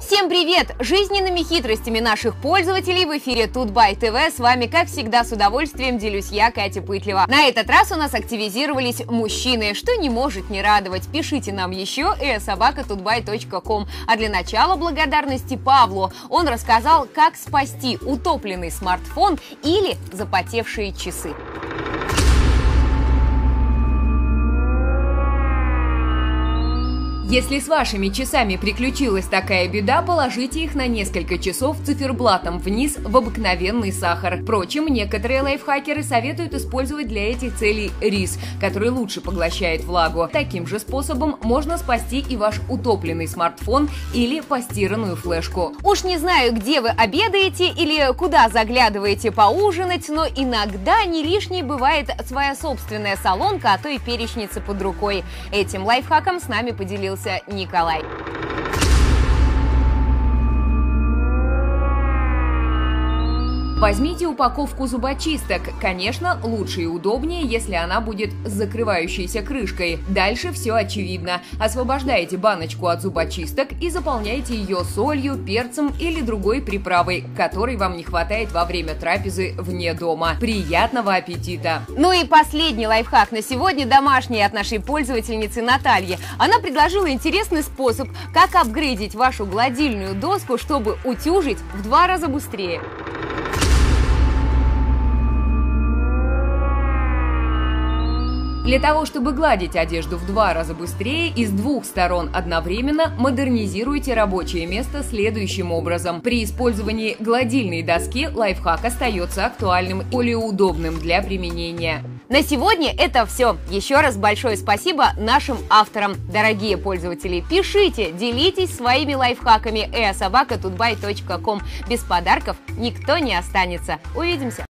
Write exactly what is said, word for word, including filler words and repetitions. Всем привет! Жизненными хитростями наших пользователей в эфире Тутбай ТВ. С вами, как всегда, с удовольствием делюсь я, Катя Пытлева. На этот раз у нас активизировались мужчины, что не может не радовать. Пишите нам еще и собака тутбай точка ком. А для начала благодарности Павлу. Он рассказал, как спасти утопленный смартфон или запотевшие часы. Если с вашими часами приключилась такая беда, положите их на несколько часов циферблатом вниз в обыкновенный сахар. Впрочем, некоторые лайфхакеры советуют использовать для этих целей рис, который лучше поглощает влагу. Таким же способом можно спасти и ваш утопленный смартфон или постиранную флешку. Уж не знаю, где вы обедаете или куда заглядываете поужинать, но иногда не лишней бывает своя собственная солонка, а то и перечница под рукой. Этим лайфхаком с нами поделился Николай. Возьмите упаковку зубочисток. Конечно, лучше и удобнее, если она будет с закрывающейся крышкой. Дальше все очевидно. Освобождаете баночку от зубочисток и заполняете ее солью, перцем или другой приправой, которой вам не хватает во время трапезы вне дома. Приятного аппетита! Ну и последний лайфхак на сегодня домашний от нашей пользовательницы Натальи. Она предложила интересный способ, как апгрейдить вашу гладильную доску, чтобы утюжить в два раза быстрее. Для того, чтобы гладить одежду в два раза быстрее и с двух сторон одновременно, модернизируйте рабочее место следующим образом. При использовании гладильной доски лайфхак остается актуальным и более удобным для применения. На сегодня это все. Еще раз большое спасибо нашим авторам. Дорогие пользователи, пишите, делитесь своими лайфхаками собака тутбай точка ком. Без подарков никто не останется. Увидимся!